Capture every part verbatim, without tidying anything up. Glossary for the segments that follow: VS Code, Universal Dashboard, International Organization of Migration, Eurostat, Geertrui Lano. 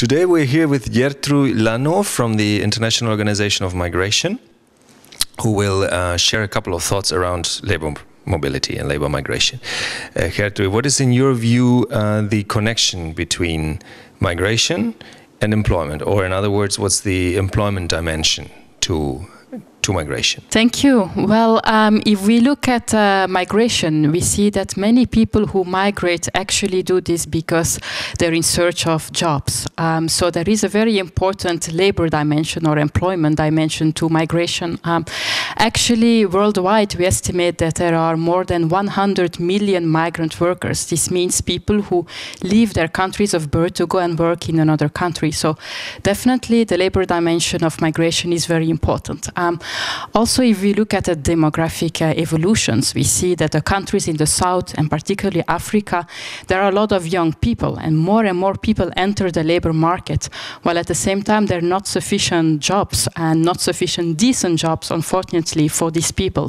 Today we're here with Geertrui Lano from the International Organization of Migration, who will uh, share a couple of thoughts around labor mobility and labor migration. Uh, Geertrui, what is in your view uh, the connection between migration and employment, or in other words, what's the employment dimension to to migration? Thank you. Well, um, if we look at uh, migration, we see that many people who migrate actually do this because they're in search of jobs. Um, so there is a very important labor dimension or employment dimension to migration. Um, actually, worldwide, we estimate that there are more than one hundred million migrant workers. This means people who leave their countries of birth to go and work in another country. So definitely the labor dimension of migration is very important. Um, Also, if we look at the demographic uh, evolutions, we see that the countries in the south, and particularly Africa, there are a lot of young people, and more and more people enter the labor market, while at the same time there are not sufficient jobs, and not sufficient decent jobs, unfortunately, for these people.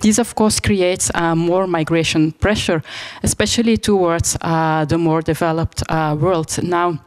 This, of course, creates uh, more migration pressure, especially towards uh, the more developed uh, world. Now,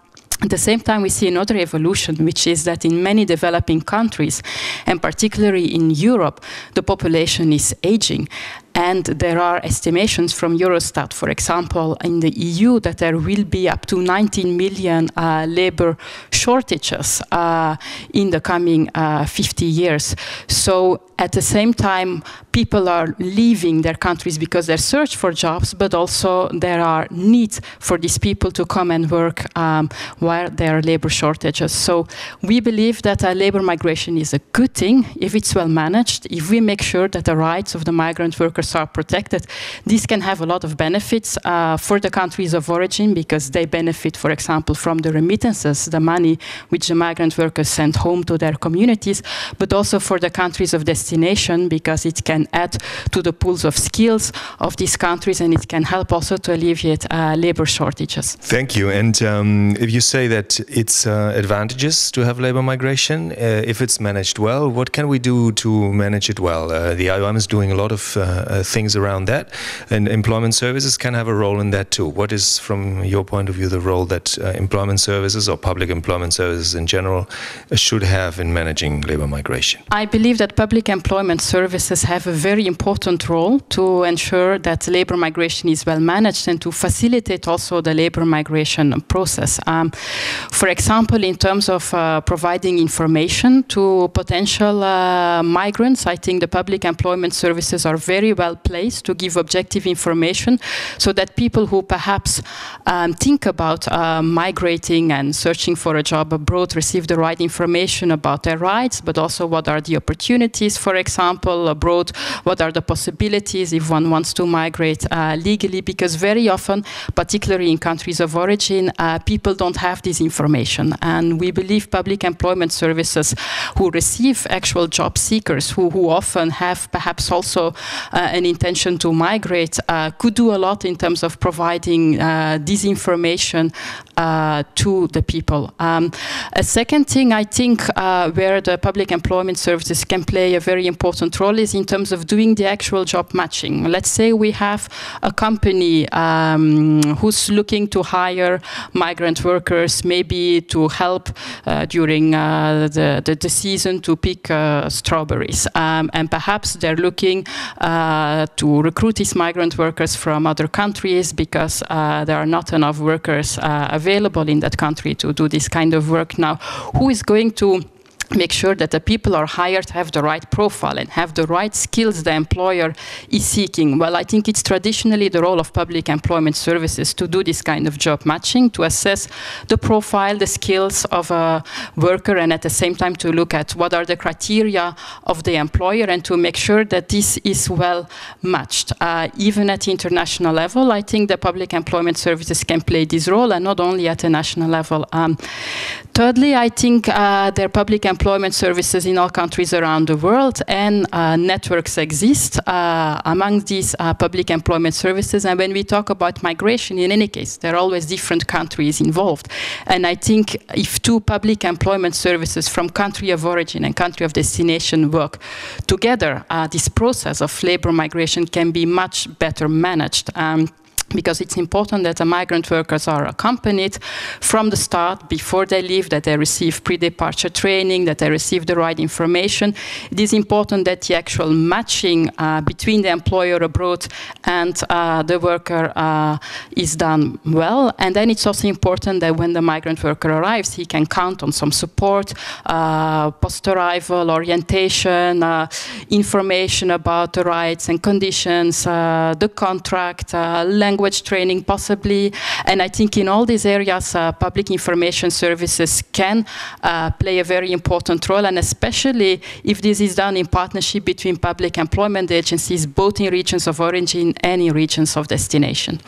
at the same time, we see another evolution, which is that in many developing countries, and particularly in Europe, the population is aging. And there are estimations from Eurostat, for example, in the E U, that there will be up to nineteen million uh, labor shortages uh, in the coming uh, fifty years. So at the same time, people are leaving their countries because they search for jobs, but also there are needs for these people to come and work um, while there are labor shortages. So we believe that uh, labor migration is a good thing if it's well managed, if we make sure that the rights of the migrant workers are protected. This can have a lot of benefits uh, for the countries of origin, because they benefit, for example, from the remittances, the money which the migrant workers send home to their communities, but also for the countries of destination, because it can add to the pools of skills of these countries, and it can help also to alleviate uh, labor shortages. Thank you. And um, if you say that it's uh, advantageous to have labor migration, uh, if it's managed well, what can we do to manage it well? Uh, the I O M is doing a lot of uh, Uh, things around that, and employment services can have a role in that too. What is, from your point of view, the role that uh, employment services or public employment services in general uh, should have in managing labor migration? I believe that public employment services have a very important role to ensure that labor migration is well managed and to facilitate also the labor migration process. Um, for example, in terms of uh, providing information to potential uh, migrants, I think the public employment services are very very well placed to give objective information, so that people who perhaps um, think about uh, migrating and searching for a job abroad receive the right information about their rights, but also what are the opportunities, for example, abroad, what are the possibilities if one wants to migrate uh, legally, because very often, particularly in countries of origin, uh, people don't have this information. And we believe public employment services who receive actual job seekers, who, who often have perhaps also Uh, an intention to migrate, uh, could do a lot in terms of providing uh, this information uh, to the people. Um, a second thing I think uh, where the public employment services can play a very important role is in terms of doing the actual job matching. Let's say we have a company um, who's looking to hire migrant workers, maybe to help uh, during uh, the, the, the season to pick uh, strawberries. Um, and perhaps they're looking uh, Uh, to recruit these migrant workers from other countries, because uh, there are not enough workers uh, available in that country to do this kind of work. Now, who is going to make sure that the people are hired have the right profile and have the right skills the employer is seeking? Well, I think it's traditionally the role of public employment services to do this kind of job matching, to assess the profile, the skills of a worker, and at the same time to look at what are the criteria of the employer and to make sure that this is well matched. Uh, even at the international level, I think the public employment services can play this role, and not only at the national level. Um, thirdly, I think uh, their public employment employment services in all countries around the world, and uh, networks exist uh, among these uh, public employment services. And when we talk about migration, in any case, there are always different countries involved. And I think if two public employment services from country of origin and country of destination work together, uh, this process of labor migration can be much better managed. Um, because it's important that the migrant workers are accompanied from the start, before they leave, that they receive pre-departure training, that they receive the right information. It is important that the actual matching uh, between the employer abroad and uh, the worker uh, is done well. And then it's also important that when the migrant worker arrives, he can count on some support, uh, post-arrival orientation, uh, information about the rights and conditions, uh, the contract, uh, language language training possibly, and I think in all these areas uh, public information services can uh, play a very important role, and especially if this is done in partnership between public employment agencies, both in regions of origin and in regions of destination.